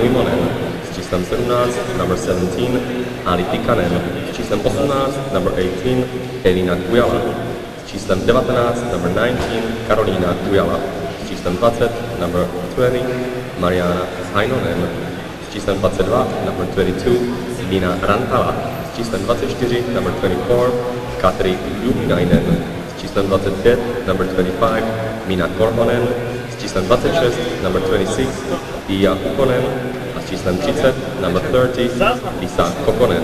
Kujmonen s číslem 17, number 17, Ali Pikanen s číslem 18, number 18, Elina Kujala s číslem 19, number 19, Karolina Kujala s číslem 20, number 20, Mariana Heinonen s číslem 22, number 22, Mina Rantala s číslem 24, number 24, Katri Juhnainen s číslem 25, number 25, Mina Korhonen s číslem 26, number 26, Ia Konen a s číslem 30, number 30, Lisa Kokonen.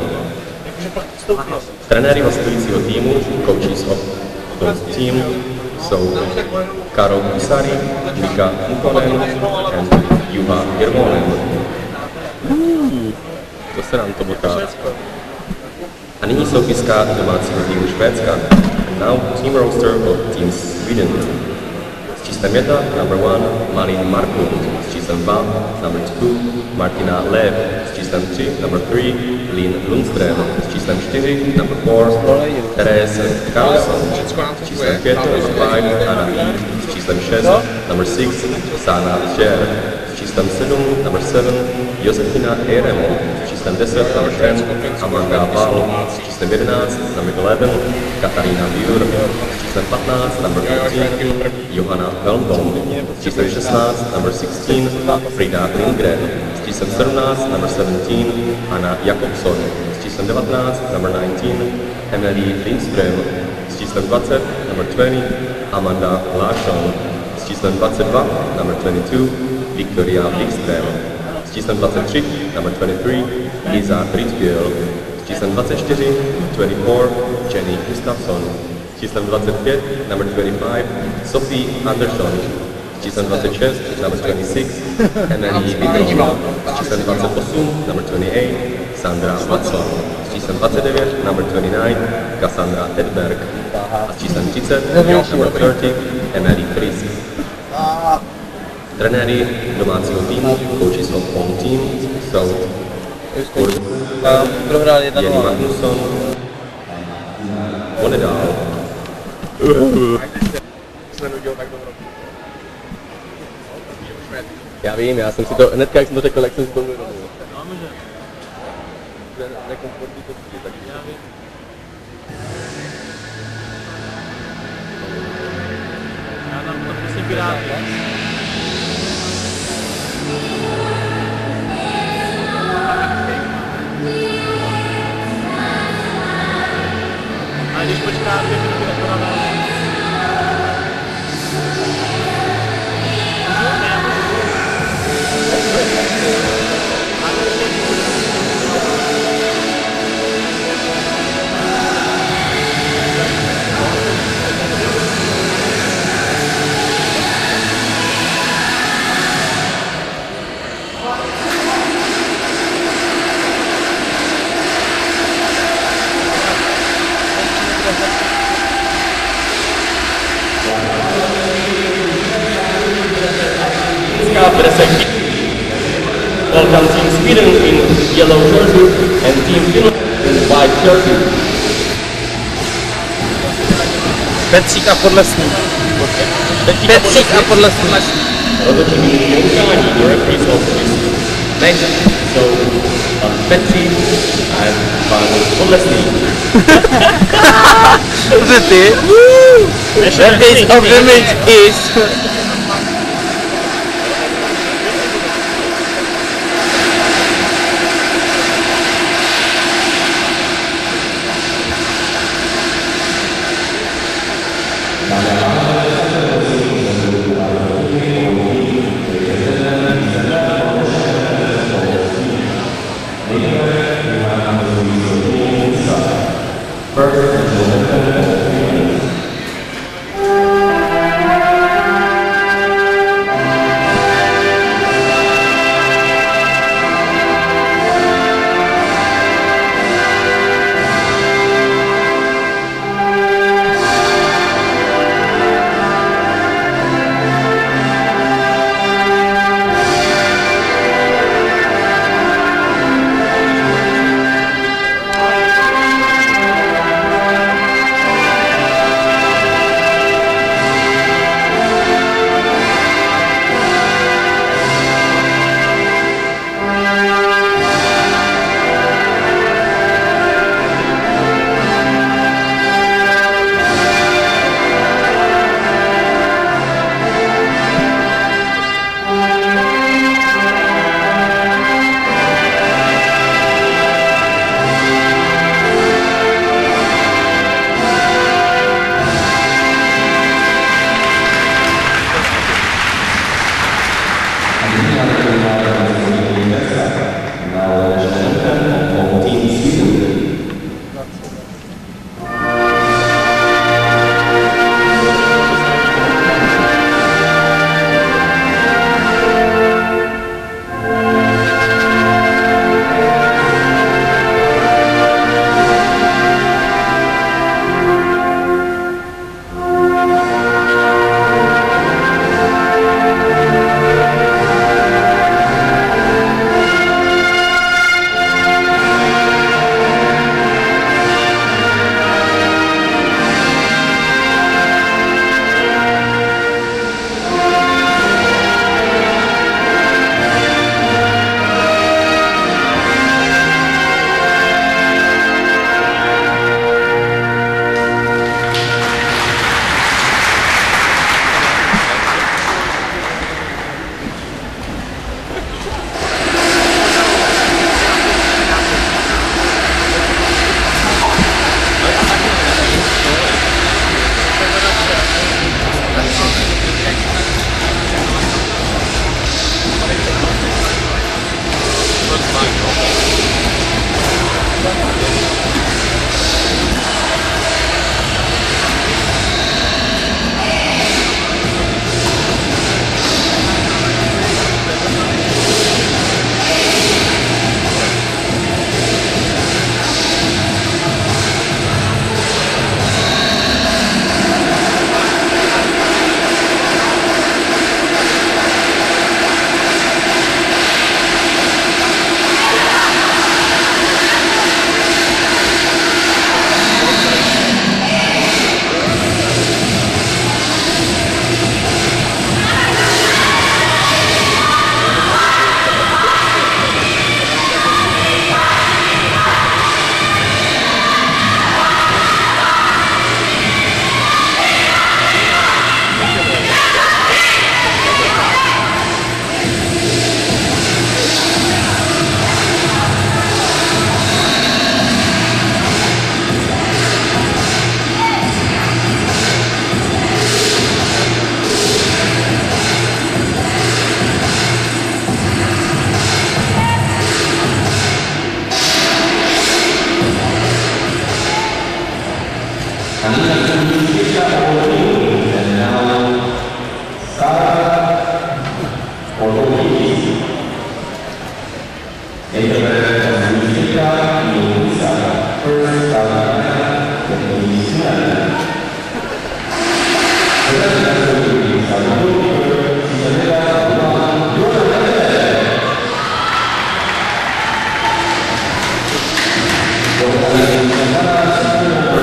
Trenéry hostujícího týmu, coaches of the team, jsou Karol Misari, Mika Konen and Yuha Kirmonen. To se nám to boká. A nyní soupiska domácího týmu Švédska. Now team roster of Team Sweden. S číslem 1, number 1, Malin Marklund. S číslem 2, number 2, Martina Lev. S číslem 3, number 3, Lynn Lundström. S číslem 4, number 4, Therese Karlsson. S číslem 5, number 5, Anna Vík. S číslem 6, number 6, Sana Sher. S číslem 7, number 7, Josefina Erem. S číslem 10, number 10, Amor Gabal. S číslem 11, number 11, Katarina Diur. S číslem 15, number 15, Johanna Belmont. S číslem 16, number 16, Frida Lindgren. S číslem 17, number 17, Anna Jacobson. S číslem 19, number 19, Emelie Lindström. S číslem 20, number 20, Amanda Larson. S číslem 22, number 22, Victoria Lindstrom. S číslem 23, number 23, Iza Ritzpiel. S číslem 24, 24, Jenny Gustafsson. S číslem 25, number 25, Sophie Anderson. S číslem 26, number 26, Emelie Lindström. S číslem 28, number 28, Sandra Watson. S číslem 29, number 29, Cassandra Edberg. A s číslem 30, number 30, Emelie Frisk. Trenéry domácího týmu, coaches of home team, jsou Jenny Magnusson, Bonedal. Já vím, já jsem si to, hnedka jak jsem to řekl, jak jsem si to uvědomil. Já tam to prostě piráty. A když počkáte, když to podáme. Welcome Team Sweden in yellow jersey and Team Finland in white jersey. Petřík a Podlesný. Petřík a Podlesný. Next, so Petřík and Podlesný. The base of the match is...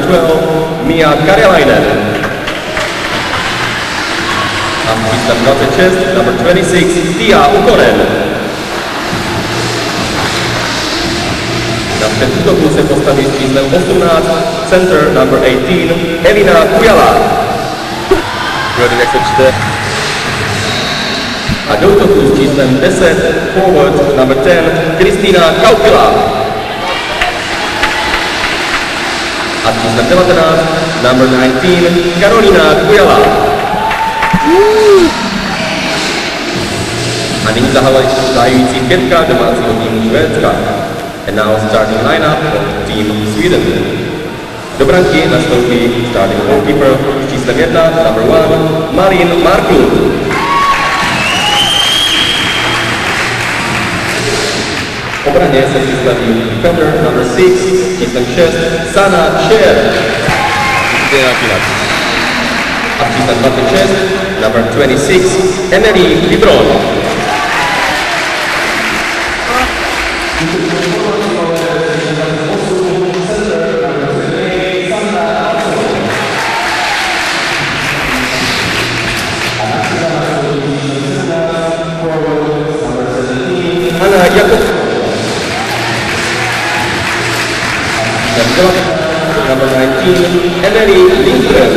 12, Mia Korhonen. A přístav 26, number 26, Ia Konen. Na předútoku se postaví s číslem 18, center number 18, Elina Kujala. Kdo jako čte? A do útoku s číslem 10, forward number 10, Kristýna Kaupila. A číslem 19, number 19, Karolina Kujala. A nyní zahájící pětka domácího týmu Švédska. And now starting lineup of team Sweden. Do branky nastoupí starting goalkeeper číslem 1, number 1, Malin Marklund. Obraně se přistaví defender number 6, číslem 6, Sana Sher. A číslem 26, number 26, Emelie Lindstrom. Anna Jacobson. Number 19, Emelie Lindström.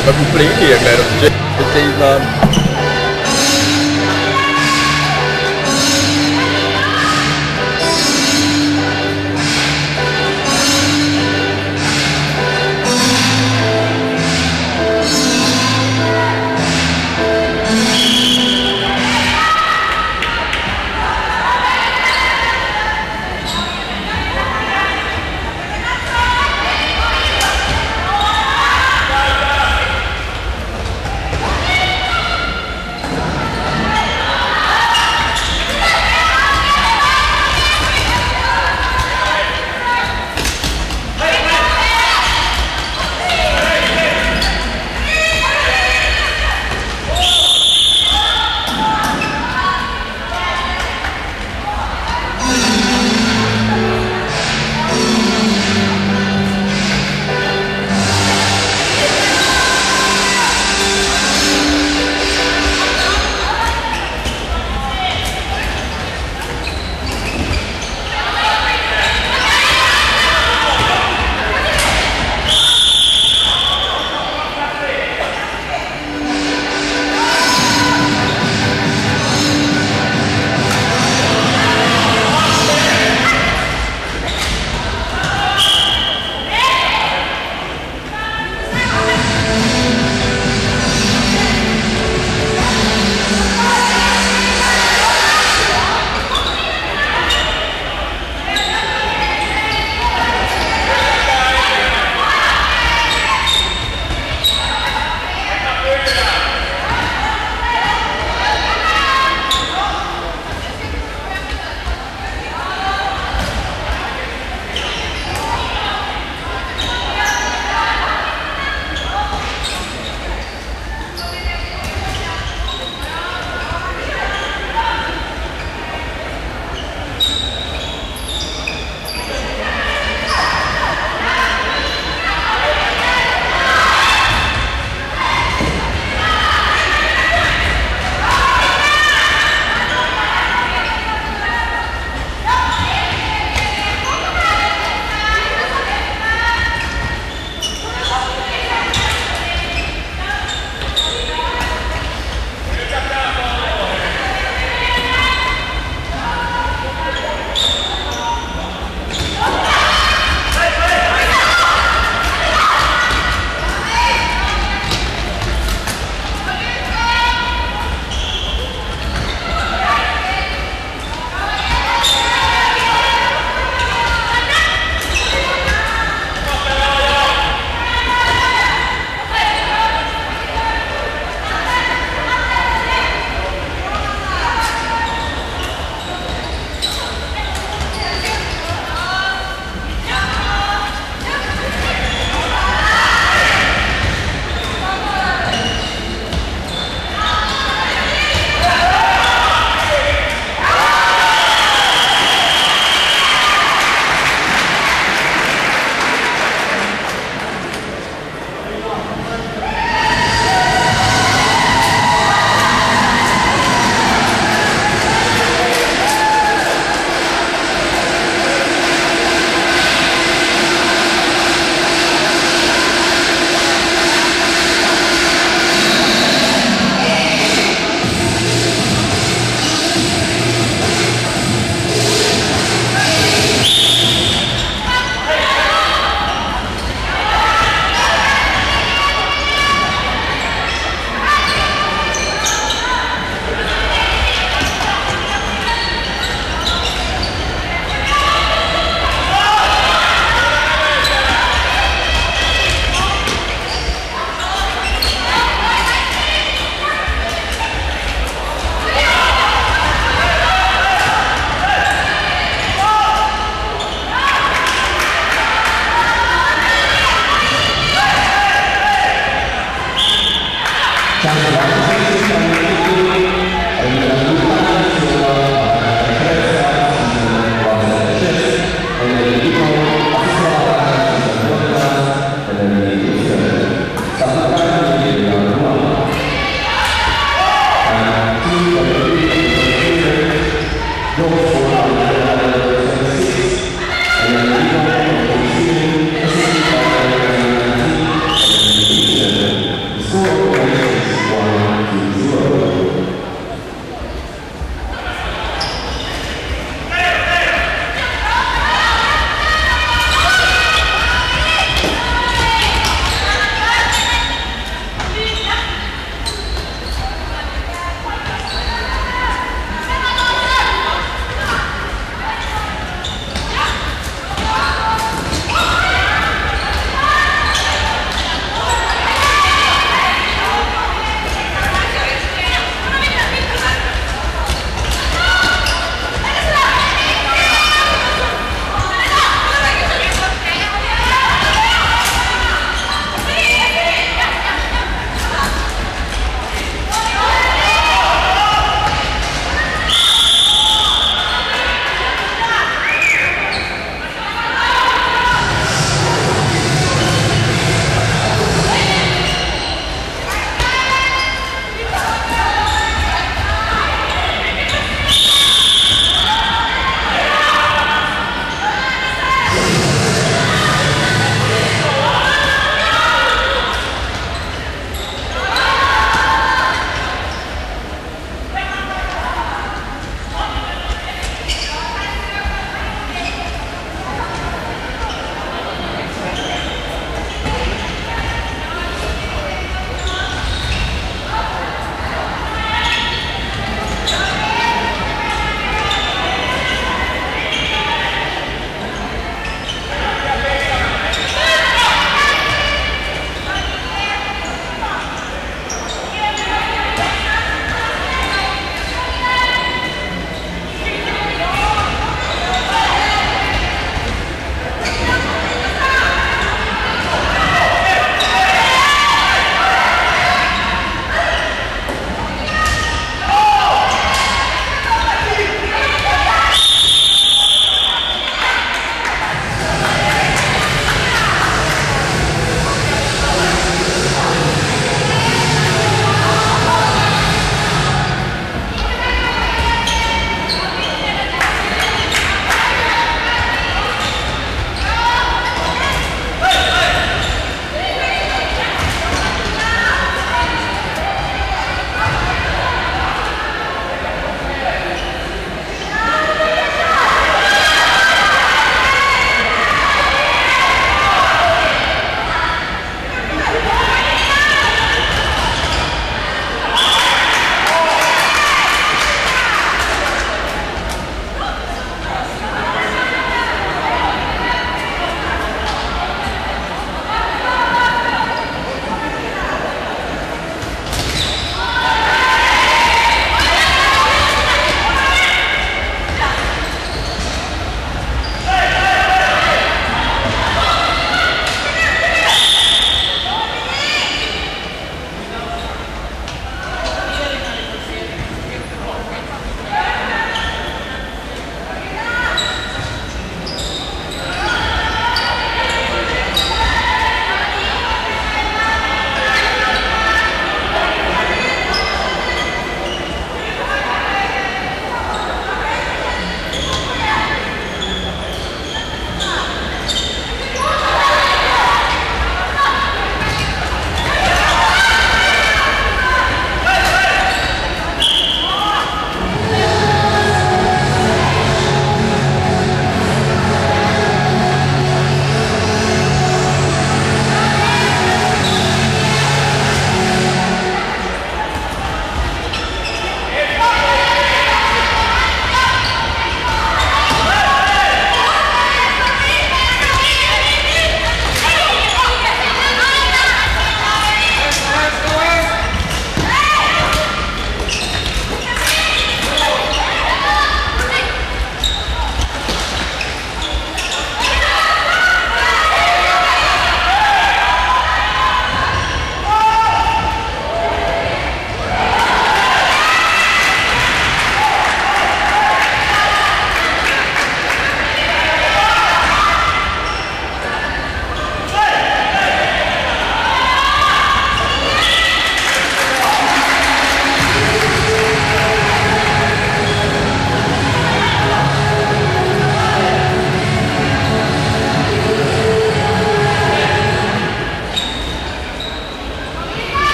Třeba kuplíky, jak nejrozdě. Teď se jí znám.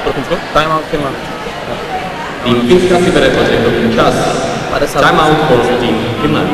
Pro Finsko? Timeout Finland. Tým Finska si vede pořádný čas. 50. Timeout polský tým Finland.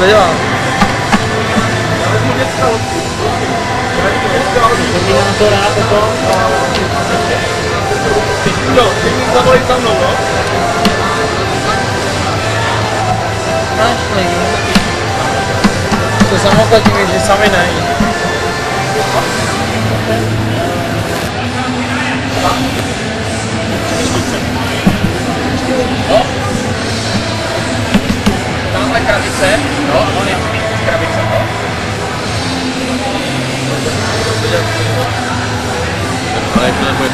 oder ja. No, děkuji za bolit za mnou, no. Máš někdo? To samokladní vědí sami najít. No. Tamhle krabice, no, on je krabice, no. Ale jak to nebude?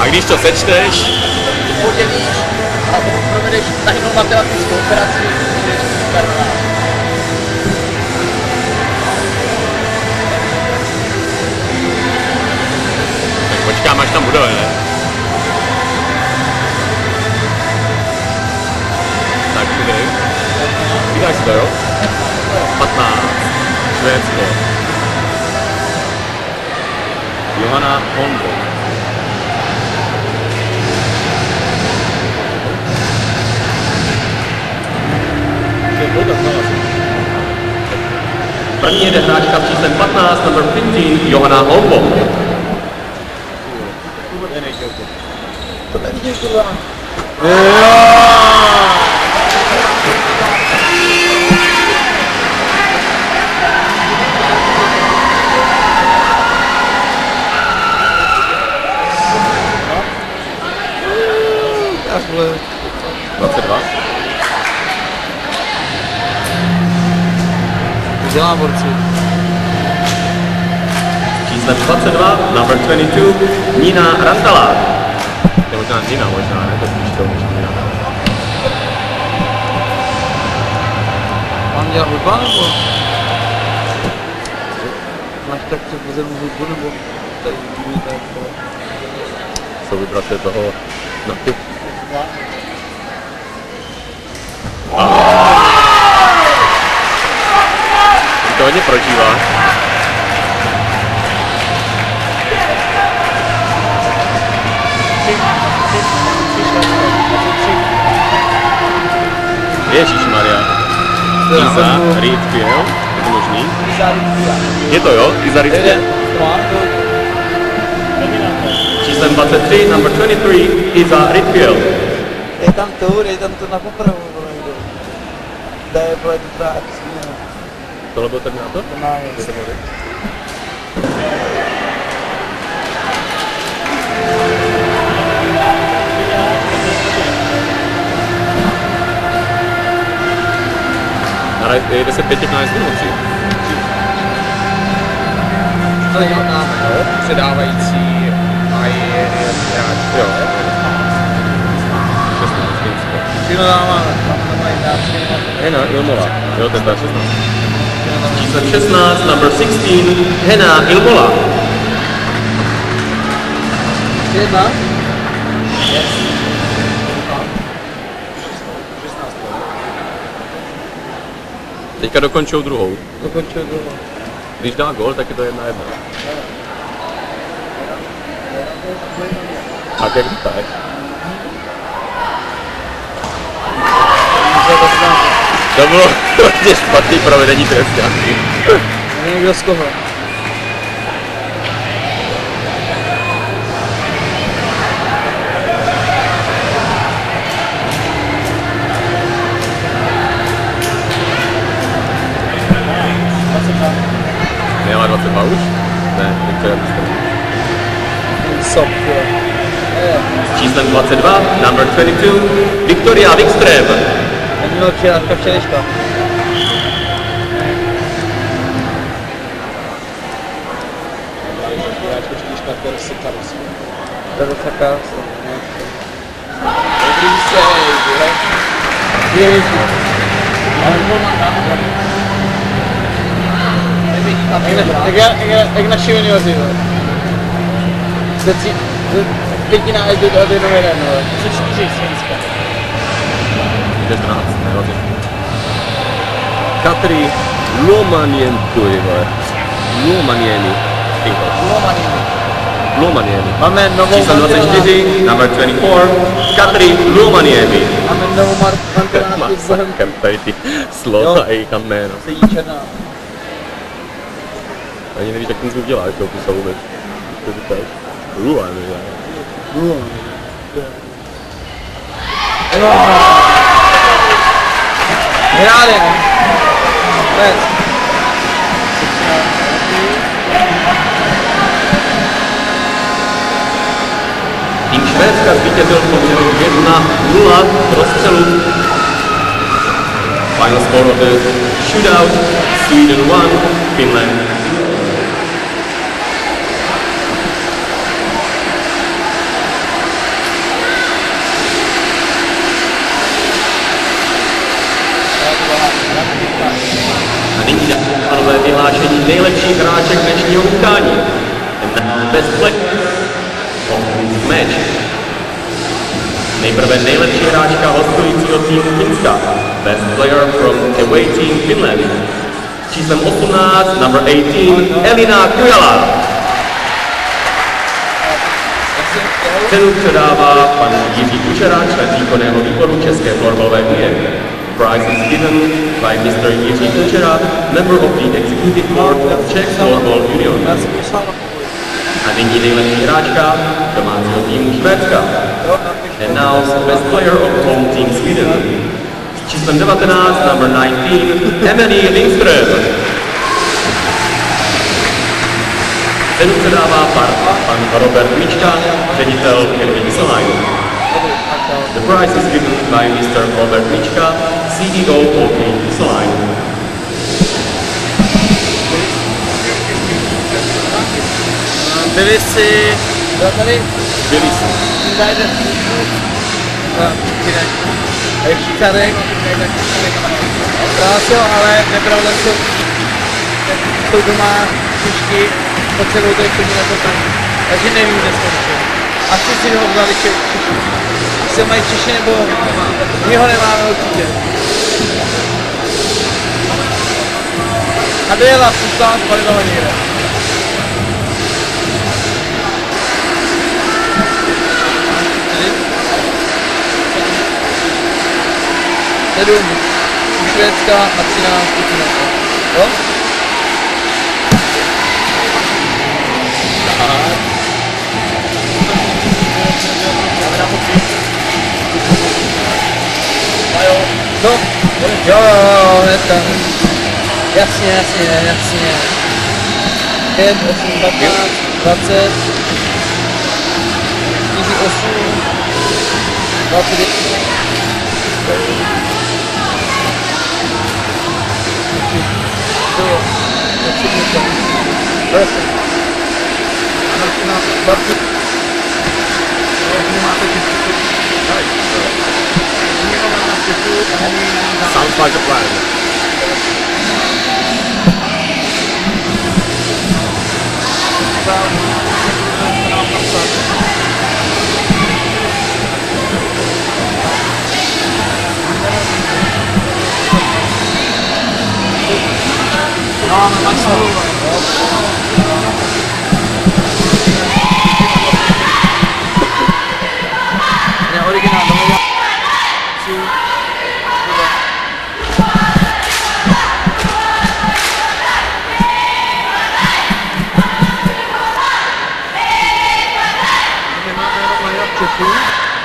A když to sečteš? Podělíš a pokud provedeš tajnou matematickou operaci, budeš super. Tak počkám, až tam budou, ne? Tak tudy. Vydáš to, jo? 15. Švédsko. Johanna Hongo. První jede hráčka v číslem 15, number 15, Johanna Hongo. To nevidím, kurva. Čísle 22, number 22, Mina Rantala. To je možná Dima, možná, ne? To spíš to možná Mina. Mám dělat hudba, nebo? Máš tak předpozenou hudbu, nebo tady hudbu, tak to... Jsou vibrace toho na ty. To hodně prožívá. Ježišmarja. Iza Ritzpiel, je to možný? Je to jo? Iza Ritzpiel? Číslem 23, number 23, Iza Ritzpiel. Je tam to na popravu, vole. Da je, vole, to tak. Tohle byl terminátor? To má, je. Jde se 5-15 minut, či? Ale jo, předávající a je hráč. Jo. Všechno dáváme. Henna Ilmola. Jo, to je ta 16. Číslo 16, number 16, Henna Ilmola. Jedna? Yes. 16. Teďka dokončou druhou. Když dá gól, tak je to 1-1. Tak jak tak. To bylo hodně špatný provedení trestňáky. Někdo z koho? Měla 22 už? Ne, Victoria Lindstrom. Sop, jo. Číslem 22, number 22, Victoria Lindstrom. Měl přijátka včerejška. Therese Karlsson. Dobrý sejt, jo? Děkuji. Jak naši junioři, jo? Pětina až do tady jenom jeden, jo? Co 4 svenska? 14, Katri Juhnainen. Luomaniemi. Luomaniemi. Ci sono segnati, number 24, Katri Luomaniemi. Mazza, campati, slova i kamen. A ani nevíš, jak ten zvuk dělá, jak to opusal vůbec. To říkáš. Hráli. Tým Švédska zvítězil v poměru 1-0 rozstřelu. Final score of the shootout, Sweden 1, Finland. Vyhlášení nejlepších hráček dnešního utkání. Match. Nejprve nejlepší hráčka hostujícího týmu Finska. Best player from away team Finland. Číslem 18, number 18, Elina Kujala. Cenu předává pan Jiří Kučera, člen výkonného výboru České florbalové unie. Prize is given by Mr. Jiří Kučera, member of the Executive Board of Czech Floorball Union. A nyní nejlepší hráčka domácího týmu Švédska. And now best player of home team Sweden. S číslem 19, number 19, Emelie Lindström. Cenu předává pan Robert Mička, ředitel Henna Ilmola. The prize is given by Mr. Robert Mička, CEO of Design. Se mají Češi nebo my ho nemáme určitě. A dojela přistává z Palidova někde. Sedm u Švédska a 13 u Finska. Jo? No, jo, hnedka. Jasně. 5, 8, 15, 20, 48, 20, 20, sounds like a plan.